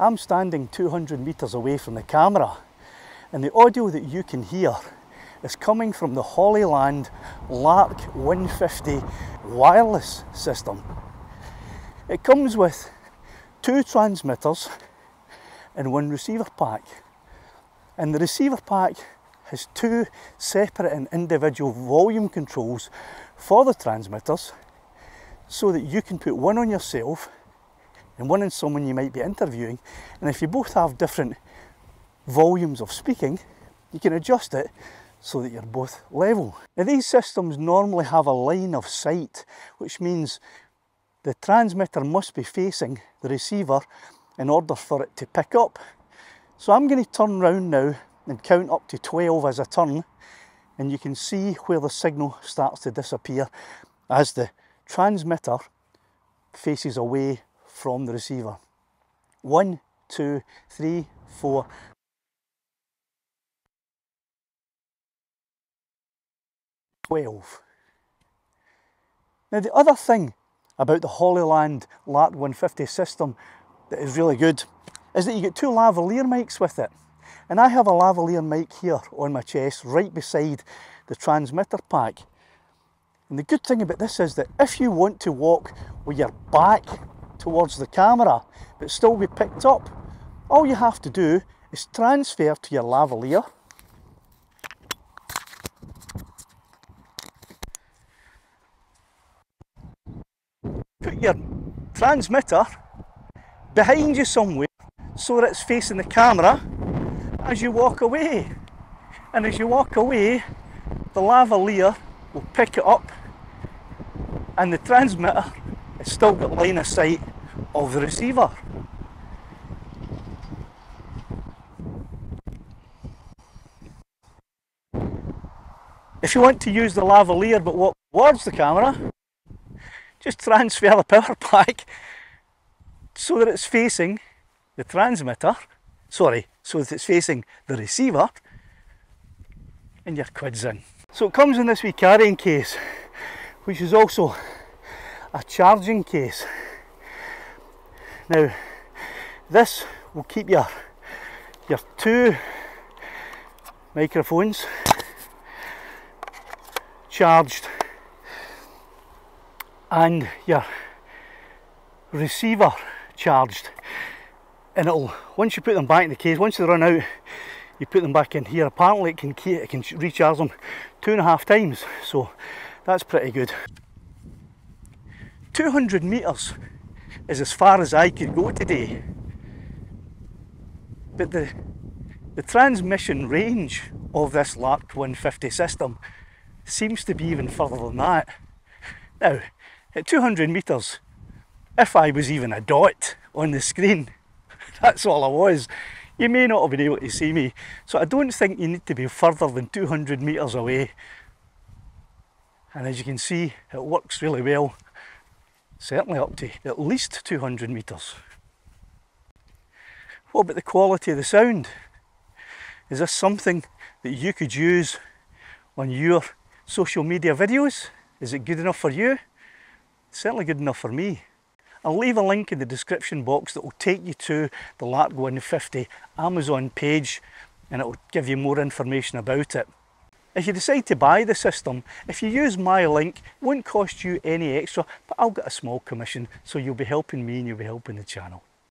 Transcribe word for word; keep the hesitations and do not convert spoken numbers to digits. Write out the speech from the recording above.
I'm standing two hundred meters away from the camera, and the audio that you can hear is coming from the Hollyland Lark one fifty wireless system. It comes with two transmitters and one receiver pack, and the receiver pack has two separate and individual volume controls for the transmitters, so that you can put one on yourself and one on someone you might be interviewing, and if you both have different volumes of speaking, you can adjust it so that you're both level. Now, these systems normally have a line of sight, which means the transmitter must be facing the receiver in order for it to pick up. So I'm going to turn round now and count up to twelve as I turn, and you can see where the signal starts to disappear as the transmitter faces away from the receiver. One, two, three, four. twelve. Now, the other thing about the Hollyland Lark one fifty system that is really good is that you get two lavalier mics with it. And I have a lavalier mic here on my chest right beside the transmitter pack. And the good thing about this is that if you want to walk with your back towards the camera but still be picked up, all you have to do is transfer to your lavalier, put your transmitter behind you somewhere so that it's facing the camera as you walk away, and as you walk away the lavalier will pick it up and the transmitter has still got line of sight of the receiver. If you want to use the lavalier but walk towards the camera, just transfer the power pack so that it's facing the transmitter, sorry, so that it's facing the receiver, and your quid's in. So it comes in this wee carrying case, which is also a charging case. Now, this will keep your, your two microphones charged and your receiver charged, and it'll, once you put them back in the case, once they run out, you put them back in here. Apparently it can, it can recharge them two and a half times, so that's pretty good. two hundred metres is as far as I could go today, but the, the transmission range of this Lark one fifty system seems to be even further than that. Now, at two hundred metres, if I was even a dot on the screen, that's all I was, you may not have been able to see me. So I don't think you need to be further than two hundred metres away. And as you can see, it works really well, certainly up to at least two hundred metres. What about the quality of the sound? Is this something that you could use on your social media videos? Is it good enough for you? It's certainly good enough for me. I'll leave a link in the description box that will take you to the Lark one fifty Amazon page, and it will give you more information about it. If you decide to buy the system, if you use my link, it won't cost you any extra, but I'll get a small commission, so you'll be helping me and you'll be helping the channel.